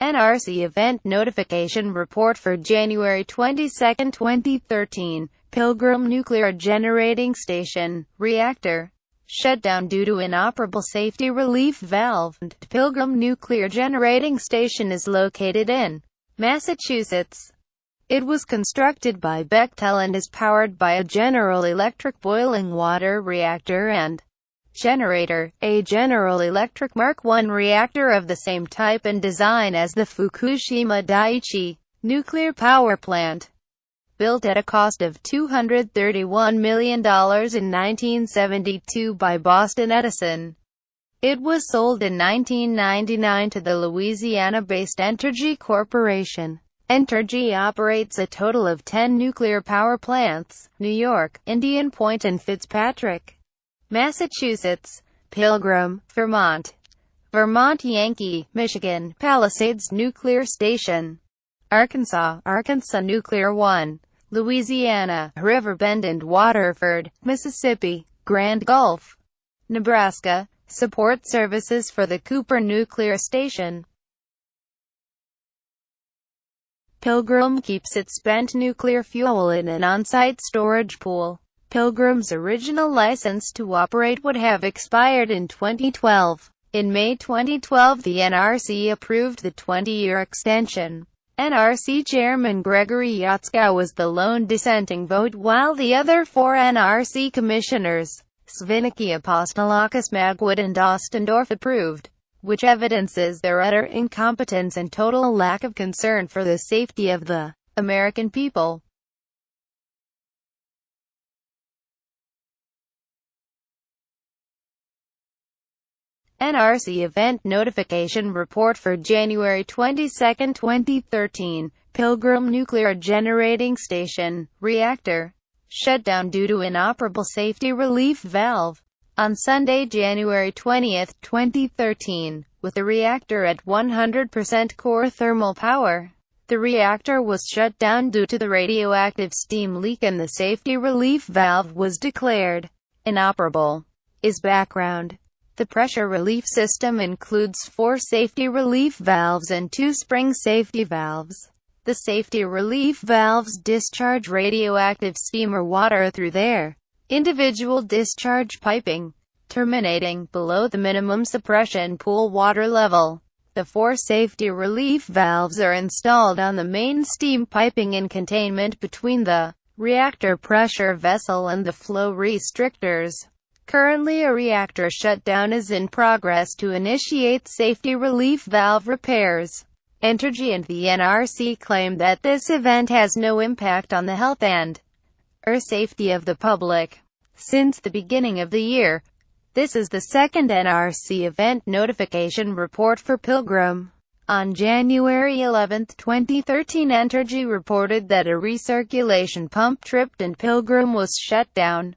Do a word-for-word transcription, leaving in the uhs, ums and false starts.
N R C Event Notification Report for January twenty-second, twenty thirteen, Pilgrim Nuclear Generating Station, Reactor Shutdown due to inoperable safety relief valve. Pilgrim Nuclear Generating Station is located in Massachusetts. It was constructed by Bechtel and is powered by a General Electric boiling water reactor and generator, a General Electric Mark one reactor of the same type and design as the Fukushima Daiichi nuclear power plant, built at a cost of two hundred thirty-one million dollars in nineteen seventy-two by Boston Edison. It was sold in nineteen ninety-nine to the Louisiana-based Entergy Corporation. Entergy operates a total of ten nuclear power plants: New York, Indian Point and Fitzpatrick, Massachusetts; Pilgrim, Vermont; Vermont Yankee, Michigan; Palisades Nuclear Station, Arkansas; Arkansas Nuclear One, Louisiana; Riverbend and Waterford, Mississippi; Grand Gulf, Nebraska. Support services for the Cooper Nuclear Station. Pilgrim keeps its spent nuclear fuel in an on-site storage pool. Pilgrim's original license to operate would have expired in twenty twelve. In May twenty twelve, the N R C approved the twenty-year extension. N R C Chairman Gregory Jaczko was the lone dissenting vote, while the other four N R C commissioners, Svinicki, Apostolakis, Magwood and Ostendorf, approved, which evidences their utter incompetence and total lack of concern for the safety of the American people. N R C Event Notification Report for January twenty-second, twenty thirteen, Pilgrim Nuclear Generating Station, Reactor Shutdown due to inoperable safety relief valve. On Sunday, January twentieth, twenty thirteen, with the reactor at one hundred percent core thermal power, the reactor was shut down due to the radioactive steam leak and the safety relief valve was declared inoperable. Is background. The pressure relief system includes four safety relief valves and two spring safety valves. The safety relief valves discharge radioactive steam or water through their individual discharge piping, terminating below the minimum suppression pool water level. The four safety relief valves are installed on the main steam piping in containment between the reactor pressure vessel and the flow restrictors. Currently, a reactor shutdown is in progress to initiate safety relief valve repairs. Entergy and the N R C claim that this event has no impact on the health and or safety of the public. Since the beginning of the year, this is the second N R C event notification report for Pilgrim. On January eleventh, twenty thirteen, Entergy reported that a recirculation pump tripped and Pilgrim was shut down.